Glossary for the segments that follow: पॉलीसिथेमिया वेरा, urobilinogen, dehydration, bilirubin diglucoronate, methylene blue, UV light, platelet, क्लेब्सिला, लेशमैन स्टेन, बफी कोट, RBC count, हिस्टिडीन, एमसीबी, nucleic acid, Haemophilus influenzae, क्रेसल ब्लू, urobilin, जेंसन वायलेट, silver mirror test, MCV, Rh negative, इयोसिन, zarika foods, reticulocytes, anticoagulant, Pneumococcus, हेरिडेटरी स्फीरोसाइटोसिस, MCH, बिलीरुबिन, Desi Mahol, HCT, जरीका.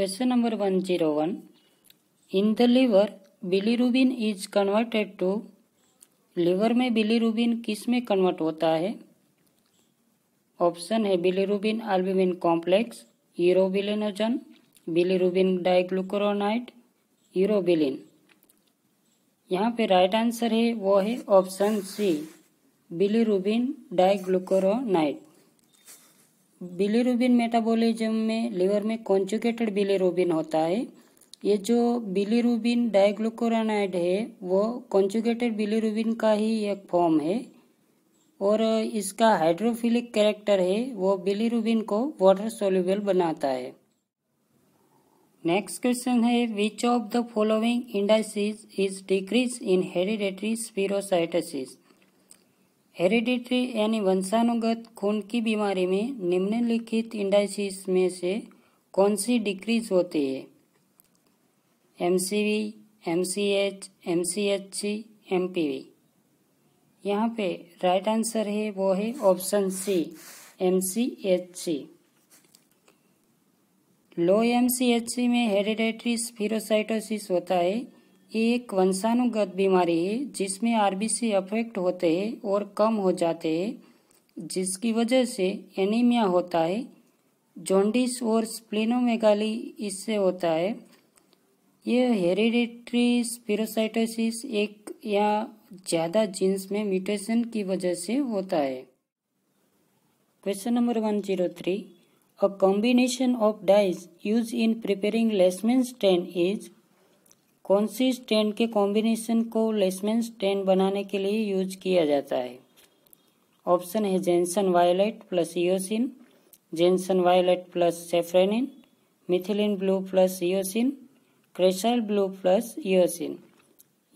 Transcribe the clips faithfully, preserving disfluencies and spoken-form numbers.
Question number one oh one. In the liver, bilirubin is converted to, liver में बिलीरुबिन किस में convert होता है? ऑप्शन है बिलीरुबिन albumin complex, urobilinogen, बिलीरुबिन diglucuronide, urobilin. यहाँ पे राइट आंसर है वो है option C, बिलीरुबिन diglucuronide. बिलीरुबिन metabolism में लिवर में कॉन्जुगेटेड बिलीरुबिन होता है। ये जो बिलीरुबिन डाइग्लूकोरोनाइड है वो कॉन्जुगेटेड बिलीरुबिन का ही एक फॉर्म है और इसका हाइड्रोफिलिक कैरेक्टर है, वो बिलीरुबिन को वाटर सोल्यूबल बनाता है। नेक्स्ट क्वेश्चन है, which of the following indices is decrease in हेरिडेटरी स्फीरोसाइटोसिस? Hereditary यानी वंशानुगत खून की बीमारी में निम्नलिखित इंडाइसिस में से कौन सी डिक्रीज होती है? M C V, M C H, M C H C, M P V. यहाँ पे राइट आंसर है वो है option C, M C H C. Low M C H C में हेरिडेटरी स्फीरोसाइटोसिस होता है। ये एक वंशानुगत बीमारी है जिसमें आर बी सी अफेक्ट होते हैं और कम हो जाते हैं, जिसकी वजह से एनीमिया होता है। जॉन्डिस और स्प्लेनोमेगाली इससे होता है। ये हेरिडेटरी स्फीरोसाइटोसिस एक या ज़्यादा जीन्स में म्यूटेशन की वजह से होता है। Question number one zero three, a combination of dyes use in preparing लेशमैन स्टेन is? कौन सी स्टेन के कॉम्बिनेशन को लेशमैन स्टेन बनाने के लिए यूज किया जाता है? ऑप्शन है जेंसन वायलेट plus इयोसिन, जेंसन वायलेट plus safranin, methylene blue plus इयोसिन, क्रेसल ब्लू plus इयोसिन।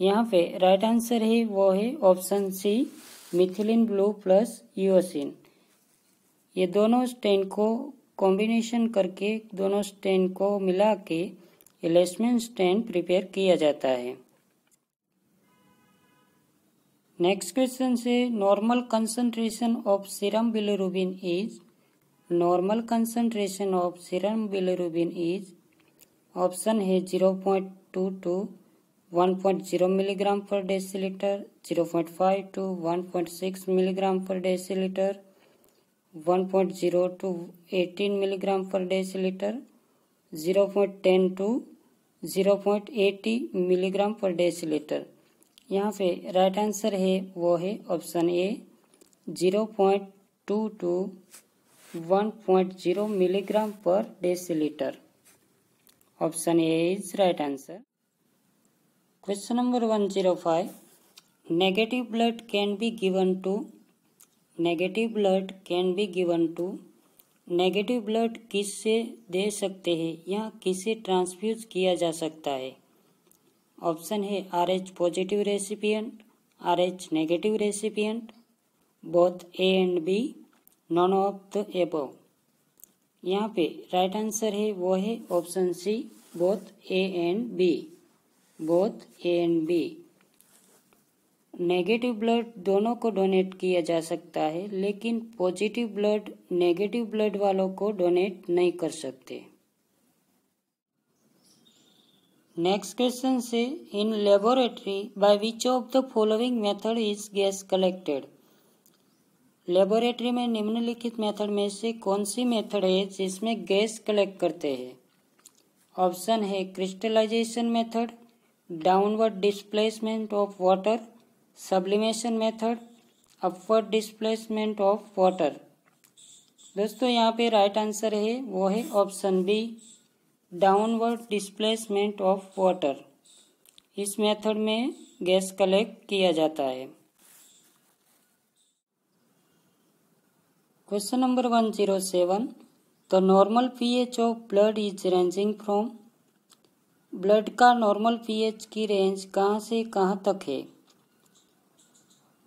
यहाँ पे राइट आंसर है वो है option C, methylene blue plus इयोसिन। ये दोनों स्टेन को कॉम्बिनेशन करके, दोनों स्टेन को मिला के लेशमैन स्टेन प्रिपेयर किया जाता है। नेक्स्ट क्वेश्चन से, normal concentration of serum bilirubin is? Normal concentration of serum bilirubin is option है zero point two to one point zero milligram per decilitre, zero point five to one point six milligram per decilitre, one point zero to eighteen milligram per decilitre, zero point ten to zero point eighty milligram per decilitre. यहाँ पे right answer है वो है option A, zero point two to one point zero milligram per decilitre. Option A is right answer. Question number one zero five, negative blood can be given to, negative blood can be given to, negative blood किससे दे सकते हैं या किसे transfuse किया जा सकता है? ऑप्शन है R H positive recipient, R H negative recipient, both A and B, none of the above. यहाँ पे राइट आंसर है वो है option C, both A and B, both A and B. Negative blood दोनों को donate किया जा सकता है, लेकिन पॉजिटिव ब्लड नेगेटिव ब्लड वालों को डोनेट नहीं कर सकते। नेक्स्ट क्वेश्चन से, in laboratory by which of the following method is gas collected? Laboratory में निम्नलिखित मेथड में से कौन सी मेथड है जिसमें गैस कलेक्ट करते हैं? ऑप्शन है crystallisation method, downward displacement of water, sublimation method, upward displacement of water. दोस्तों यहाँ पे राइट आंसर है वो है option B, downward displacement of water. इस मेथड में गैस कलेक्ट किया जाता है। Question number one zero seven, the normal pH of blood is ranging from? Blood का नॉर्मल पीएच की रेंज कहाँ से कहाँ तक है?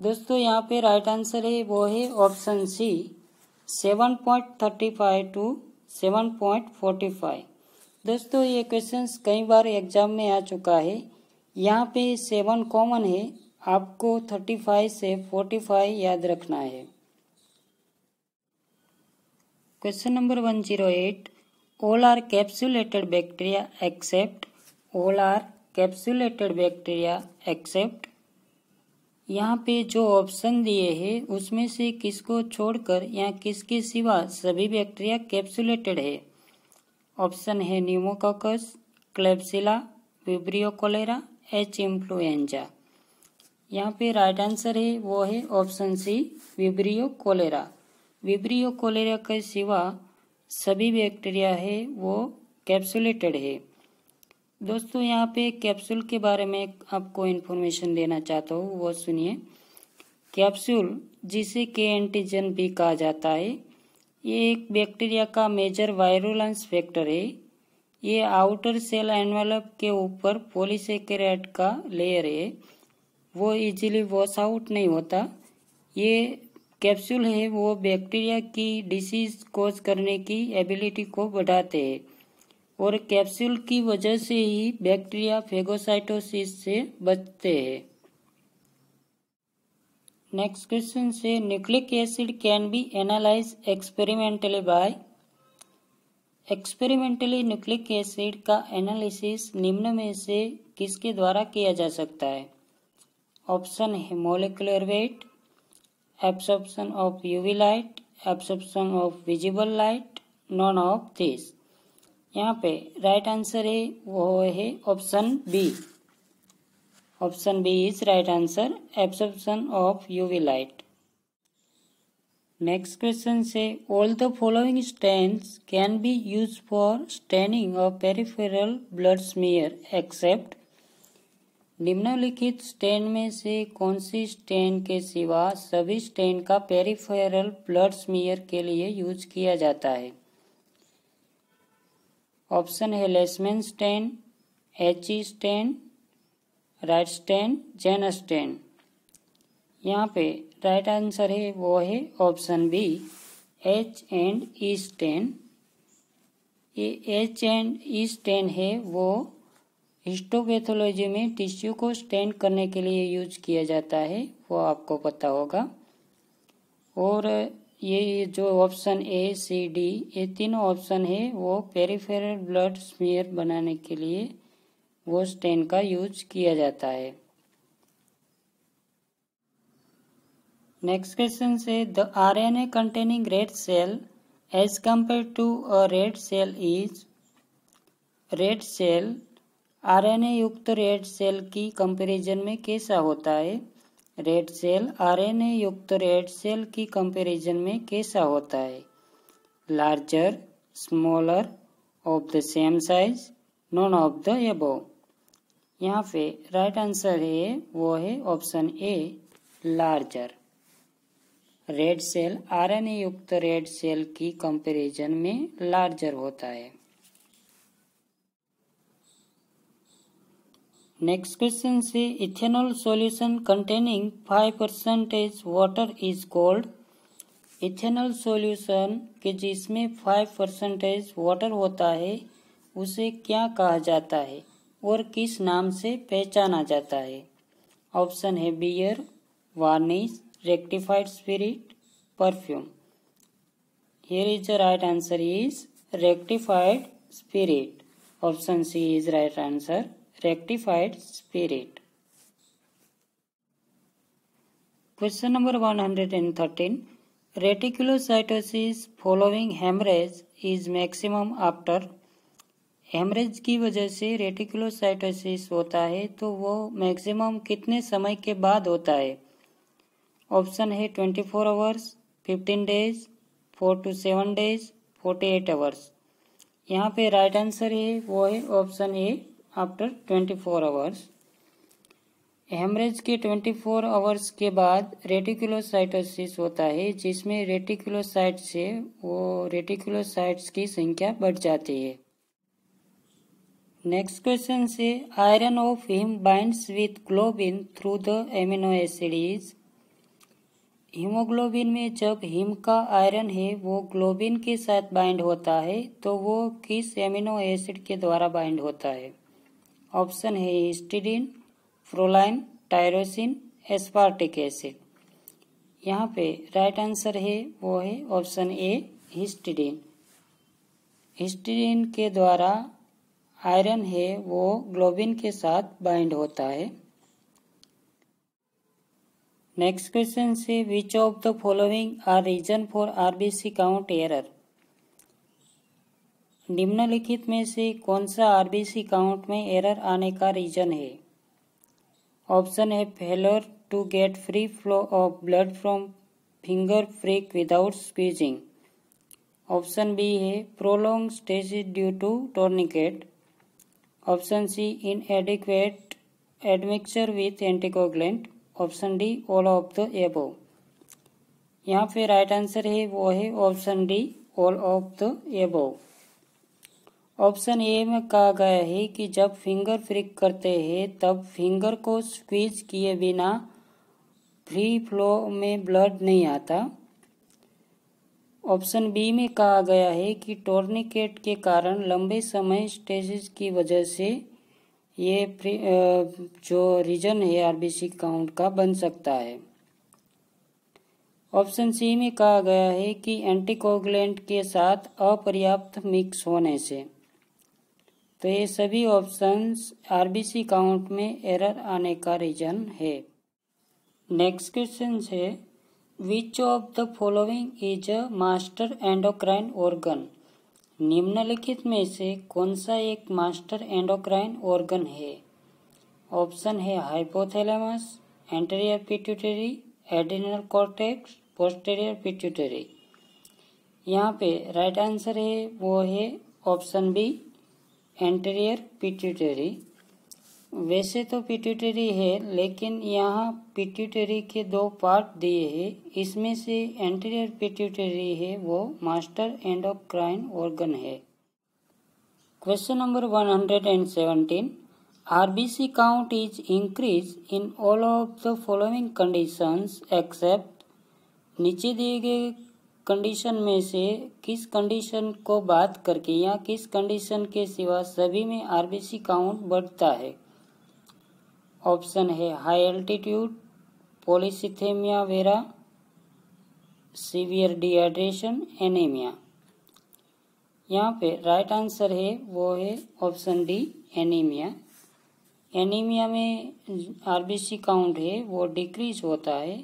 दोस्तों यहाँ पे राइट आंसर है वो है option C, seven point thirty five to seven point forty five. दोस्तों ये क्वेश्चंस कई बार एग्जाम में आ चुका है। यहाँ पे सेवन कॉमन है, आपको थर्टी फाइव से फोर्टी फाइव याद रखना है। Question number one zero eight, all are capsulated bacteria except all are capsulated bacteria except यहाँ पे जो ऑप्शन दिए हैं उसमें से किसको छोड़कर या किसके सिवा सभी बैक्टीरिया कैप्सुलेटेड है। ऑप्शन है pneumococcus, क्लेब्सिला, vibrio cholera, H influenza. यहाँ पे राइट आंसर है वो है option C vibrio cholera. Vibrio cholera के सिवा सभी बैक्टीरिया है वो कैप्सुलेटेड है। दोस्तों यहाँ पे कैप्सूल के बारे में आपको इन्फॉर्मेशन देना चाहता हूँ, वो सुनिए। कैप्सूल जिसे के एंटीजन भी कहा जाता है, ये एक बैक्टीरिया का मेजर वायरुलेंस फैक्टर है। ये आउटर सेल एनवेलप के ऊपर पॉलीसेकेराइड का लेयर है, वो इजीली वॉश आउट नहीं होता। ये कैप्सूल है वो बैक्टीरिया की डिसीज कोज करने की एबिलिटी को बढ़ाते हैं और कैप्सूल की वजह से ही बैक्टीरिया फेगोसाइटोसिस से बचते हैं। नेक्स्ट क्वेश्चन से nucleic acid can be analyse experimentally by. Experimentally nucleic acid का एनालिसिस निम्न में से किसके द्वारा किया जा सकता है। ऑप्शन है molecular weight, absorption of UV light, absorption of visible light, none of this. यहाँ पे राइट आंसर है वो है option B. Option B is right answer, absorption of UV light. Next question से all the following stains can be use for staining of peripheral blood smear except. निम्नलिखित stain में से कौन सी स्टेन के सिवा सभी स्टेन का पेरिफेरल ब्लड स्मीयर के लिए यूज किया जाता है। ऑप्शन है लेशमैन स्टेन, H stain, Wright stain, Jenner stain. यहाँ पे राइट आंसर है वो है option B, H and E stain. ये एच एंड ई स्टेन है वो हिस्टोपैथोलॉजी में टिश्यू को स्टेन करने के लिए यूज किया जाता है, वो आपको पता होगा। और ये जो ऑप्शन ए, सी, डी ये तीनों ऑप्शन है वो पेरिफेरल ब्लड स्मीयर बनाने के लिए वो स्टेन का यूज किया जाता है। नेक्स्ट क्वेश्चन से the RNA containing red cell as compare to a red cell is. Red cell RNA युक्त रेड सेल की कंपैरिजन में कैसा होता है। रेड सेल आरएनए युक्त रेड सेल की कंपैरिजन में कैसा होता है। Larger, smaller, of the same size, none of the above. यहाँ पे राइट आंसर है वो है option A, larger. Red cell RNA युक्त रेड सेल की कंपैरिजन में लार्जर होता है। नेक्स्ट क्वेश्चन से ethanol solution containing five percentage water is called. Ethanol solution के जिसमें फाइव परसेंटेज वाटर होता है उसे क्या कहा जाता है और किस नाम से पहचाना जाता है। ऑप्शन है beer, varnish, rectified spirit, perfume. Here is the right answer is rectified spirit. Option C is right answer, rectified spirit. Question number one hundred thirteen, reticulocytosis following haemorrhage is maximum after. Haemorrhage की वजह से reticulocytosis होता है तो वो maximum कितने समय के बाद होता है। ऑप्शन है twenty four hours, fifteen days, four to seven days, forty eight hours. यहाँ पे राइट आंसर है वो है option A, after twenty four hours. Haemorrhage के ट्वेंटी फोर आवर्स के बाद रेटिकुलोसाइटोसिस होता है, जिसमें रेटिकुलोसाइट से वो रेटिकुलोसाइट्स की संख्या बढ़ जाती है। नेक्स्ट क्वेश्चन से iron of haem binds with globin through the amino acid is. Haemoglobin में जब हीम का आयरन है वो ग्लोबिन के साथ बाइंड होता है तो वो किस एमिनो एसिड के द्वारा बाइंड होता है। ऑप्शन है हिस्टिडीन, proline, tyrosine, aspartic acid. यहाँ पे राइट आंसर है वो है ऑप्शन ए, हिस्टिडीन। हिस्टिडीन के द्वारा आयरन है वो ग्लोबिन के साथ बाइंड होता है। नेक्स्ट क्वेश्चन से which of the following are reason for RBC count error. निम्नलिखित में से कौन सा आरबीसी काउंट में एरर आने का रीजन है। ऑप्शन है failure to get free flow of blood from finger prick without squeezing. Option B है prolong stage due to tourniquet. Option C inadequate admixture with anticoagulant. Option D all of the above. यहाँ पे right answer है वो है option D all of the above. Option A में कहा गया है कि जब फिंगर फ्रिक करते हैं तब फिंगर को स्क्वीज किए बिना फ्री फ्लो में ब्लड नहीं आता। ऑप्शन बी में कहा गया है कि टोर्निकेट के कारण लंबे समय स्टेजेस की वजह से ये जो रीजन है आरबीसी काउंट का बन सकता है। ऑप्शन सी में कहा गया है कि एंटीकोगुलेंट के साथ अपर्याप्त मिक्स होने से। तो ये सभी ऑप्शंस आरबीसी काउंट में एरर आने का रीजन है। नेक्स्ट क्वेश्चन है which of the following is a master endocrine organ. निम्नलिखित में से कौन सा एक मास्टर एंडोक्राइन ऑर्गन है। ऑप्शन है hypothalamus, anterior pituitary, adrenal cortex, posterior pituitary. यहाँ पे राइट आंसर है वो है ऑप्शन बी एंटीरियर पिट्यूटरी। वैसे तो पिट्यूटरी है लेकिन यहाँ पिट्यूटरी के दो पार्ट दिए हैं, इसमें से एंटीरियर पिट्यूटरी है वो मास्टर एंडोक्राइन ऑर्गन है। Question number one hundred seventeen, RBC count is increased in all of the following conditions except। नीचे दिए गए कंडीशन में से किस कंडीशन को बात करके या किस कंडीशन के सिवा सभी में आरबीसी काउंट बढ़ता है। ऑप्शन है high altitude, पॉलीसिथेमिया वेरा, severe dehydration, anaemia. यहाँ पे राइट आंसर है वो है ऑप्शन डी एनीमिया। एनीमिया में आरबीसी काउंट है वो डिक्रीज होता है,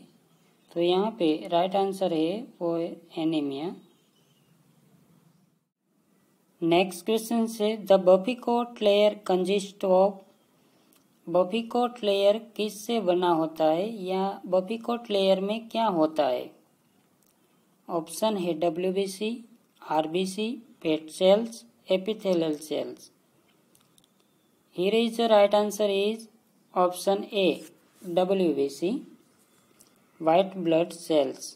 तो यहाँ पे राइट आंसर है वो है एनीमिया। नेक्स्ट क्वेश्चन से the बफी कोट layer consist of. बफी कोट layer किस से बना होता है या बफी कोट लेयर में क्या होता है। ऑप्शन है WBC, RBC, pet cells, epithelial cells. Here is the right answer is option A W B C white blood cells।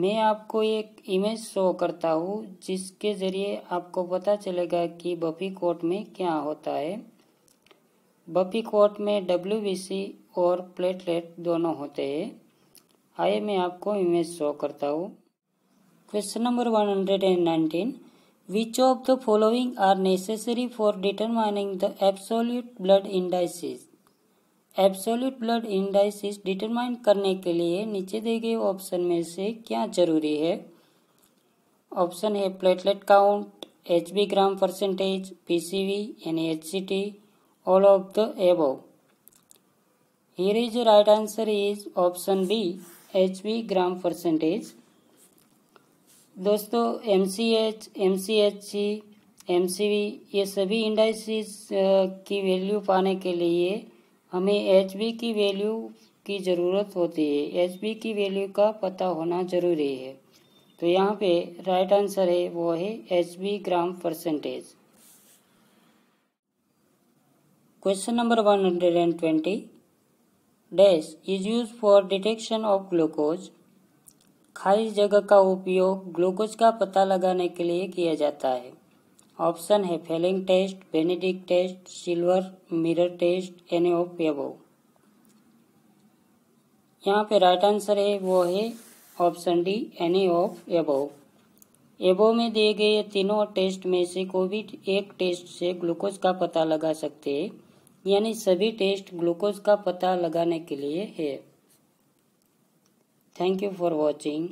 मैं आपको एक इमेज शो करता हूँ जिसके जरिए आपको पता चलेगा कि बफी कोट में क्या होता है। बफी कोट में W B C और प्लेटलेट दोनों होते हैं। आइए मैं आपको इमेज शो करता हूँ। Question number one hundred nineteen, Which of the following are necessary for determining the absolute blood indices? Absolute blood indices determine करने के लिए नीचे दिए गए ऑप्शन में से क्या जरूरी है। ऑप्शन है platelet count, H B gram percentage, P C V यानी H C T, all of the above. Here is the right answer is option B H B gram percentage. दोस्तों M C H, M C H C, M C V ये सभी indices की value पाने के लिए हमें H B की value की ज़रूरत होती है। एच बी की वैल्यू का पता होना ज़रूरी है, तो यहाँ पे राइट आंसर है वो है H B gram percentage. Question number one hundred and twenty dash is use for detection of glucose. खाली जगह का उपयोग ग्लूकोज का पता लगाने के लिए किया जाता है। ऑप्शन है Fehling test, Benedict test, silver mirror test, any of above. यहाँ पे राइट आंसर है वो है ऑप्शन डी एनी ऑफ एबो। एबो में दिए गए तीनों टेस्ट में से कोई भी एक टेस्ट से ग्लूकोज का पता लगा सकते हैं, यानी सभी टेस्ट ग्लूकोज का पता लगाने के लिए है। Thank you for watching.